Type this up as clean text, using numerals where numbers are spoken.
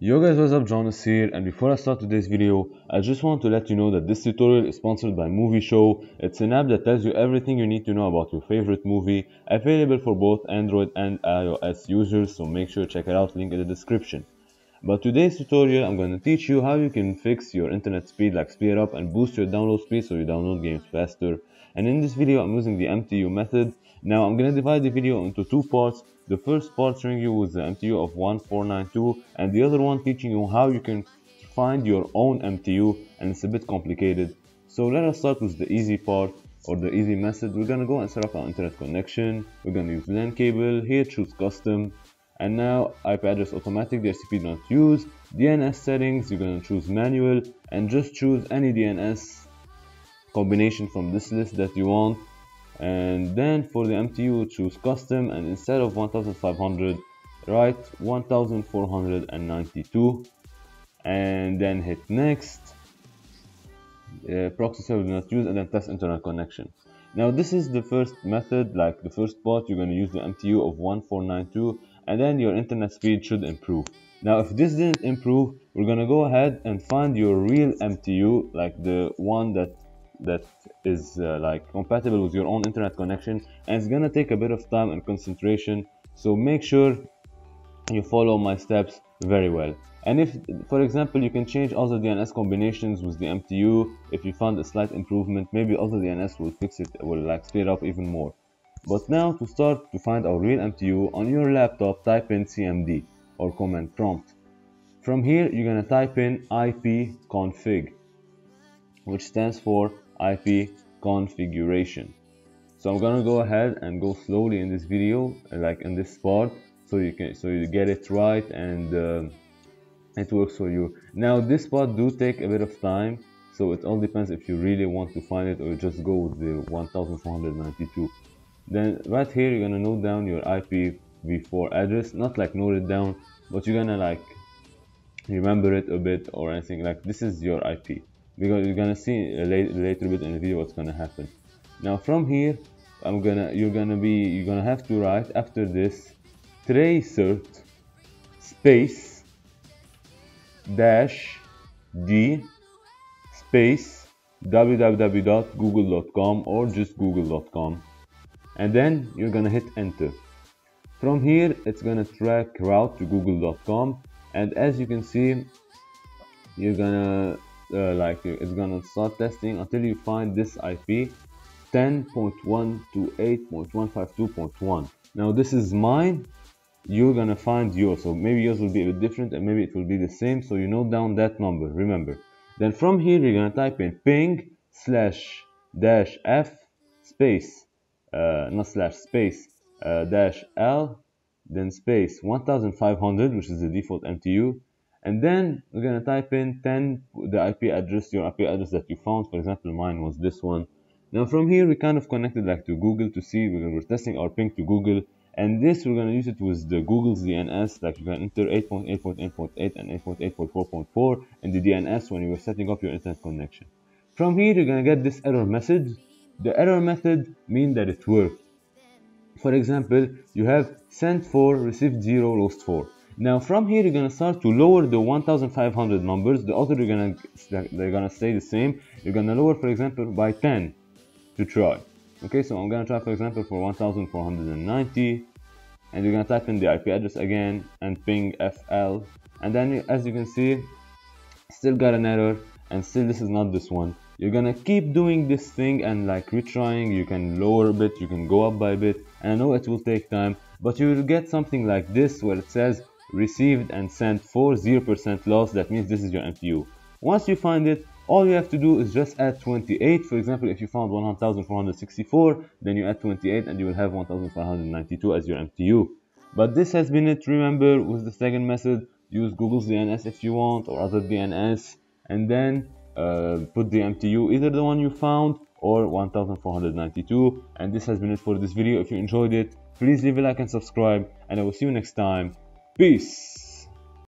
Yo guys, what's up? John is here, and before I start today's video, I just want to let you know that this tutorial is sponsored by Movie Show. It's an app that tells you everything you need to know about your favorite movie, available for both Android and iOS users, so make sure to check it out, link in the description. But today's tutorial, I'm going to teach you how you can fix your internet speed, like speed up, and boost your download speed so you download games faster. And in this video, I'm using the MTU method. Now, I'm going to divide the video into two parts. The first part showing you with the MTU of 1492, and the other one teaching you how you can find your own MTU, and it's a bit complicated. So let us start with the easy part, or the easy method. We're going to go and set up our internet connection. We're going to use LAN cable, here choose custom. And now IP address automatic, DHCP not use, DNS settings, you're going to choose manual, and just choose any DNS combination from this list that you want. And then for the MTU, choose custom, and instead of 1500 write 1492, and then hit next. Proxy server do not use, and then test internet connection. Now this is the first method, like the first part. You're going to use the MTU of 1492, and then your internet speed should improve. Now if this didn't improve, we're going to go ahead and find your real MTU, like the one that is like compatible with your own internet connection, and it's gonna take a bit of time and concentration, so make sure you follow my steps very well. And if, for example, you can change other DNS combinations with the MTU, if you found a slight improvement, maybe other DNS will fix it, will like speed up even more. But now to start to find our real MTU, on your laptop type in CMD or command prompt. From here you're gonna type in IP config, which stands for IP configuration. So I'm gonna go ahead and go slowly in this video, like in this part, so you get it right, and it works for you. Now this part do take a bit of time, so it all depends if you really want to find it or just go with the 1492. Then right here you're gonna note down your IPv4 address, not like note it down, but you're gonna like remember it a bit or anything, like this is your IP. Because you're gonna see later bit in the video what's gonna happen. Now from here, you're gonna have to write after this tracert space dash d space www.google.com or just google.com, and then you're gonna hit enter. From here it's gonna track route to google.com, and as you can see, you're gonna it's gonna start testing until you find this IP 10.128.152.1. Now this is mine, you're gonna find yours, so maybe yours will be a bit different and maybe it will be the same, so you note down that number, remember. Then from here you're gonna type in ping slash dash f space not slash space dash l, then space 1500, which is the default MTU. And then we're gonna type in the IP address, your IP address that you found. For example, mine was this one. Now from here we kind of connected like to Google to see, we're testing our ping to Google, and this we're gonna use it with the Google's DNS, like you can enter 8.8.8.8 and 8.8.4.4 and the DNS when you were setting up your internet connection. From here you're gonna get this error message. The error method means that it worked. For example, you have sent 4, received 0, lost 4. Now from here you're gonna start to lower the 1500 numbers. The other they're gonna stay the same. You're gonna lower, for example, by 10 to try. Okay, so I'm gonna try, for example, for 1490, and you're gonna type in the IP address again and ping FL, and then as you can see, still got an error, and still this is not this one. You're gonna keep doing this thing and like retrying. You can lower a bit, you can go up by a bit, and I know it will take time, but you'll get something like this where it says received and sent 4, 0% loss. That means this is your MTU. Once you find it, all you have to do is just add 28. For example, if you found 1464, then you add 28 and you will have 1592 as your MTU. But this has been it. Remember, with the second method, use Google's DNS if you want, or other DNS, and then put the MTU, either the one you found or 1492. And this has been it for this video. If you enjoyed it, please leave a like and subscribe, and I will see you next time. Peace.